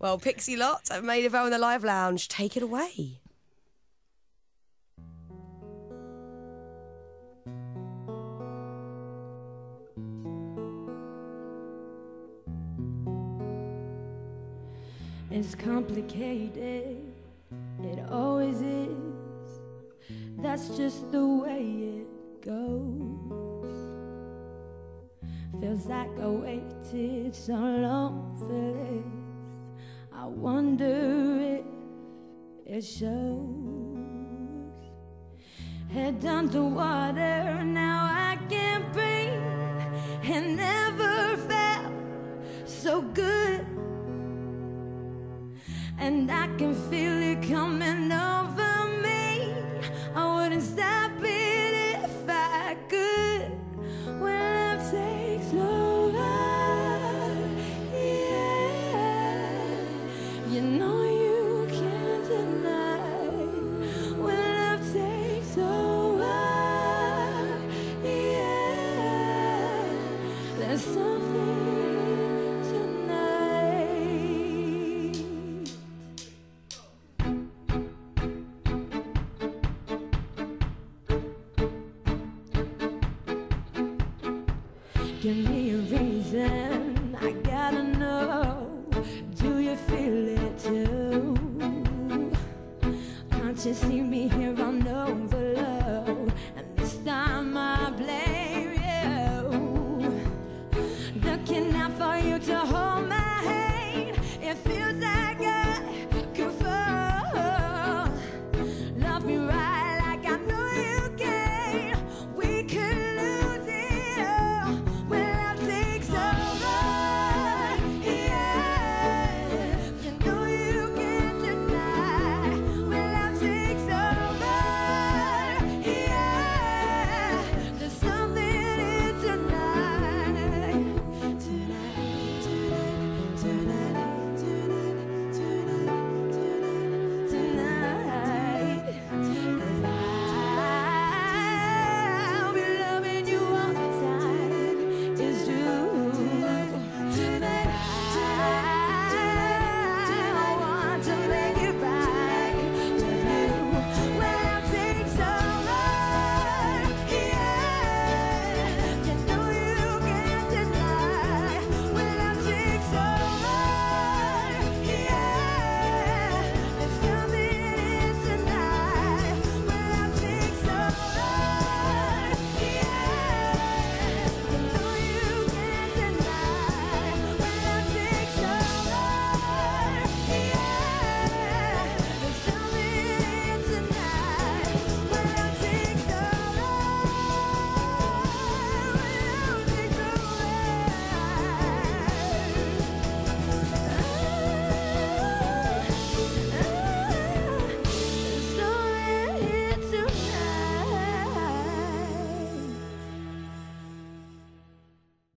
Well, Pixie Lott, I've made a vow in the Live Lounge. Take it away. It's complicated, it always is. That's just the way it goes. Feels like I waited so long for this. I wonder if it shows. Head underwater, now I can't breathe. It never felt so good. And I can feel it coming over me. I wouldn't stop it if I could. When love takes over, yeah, you know you can't deny. When love takes over, yeah, there's something. Give me a reason, I gotta know. Do you feel it too? Can't you see me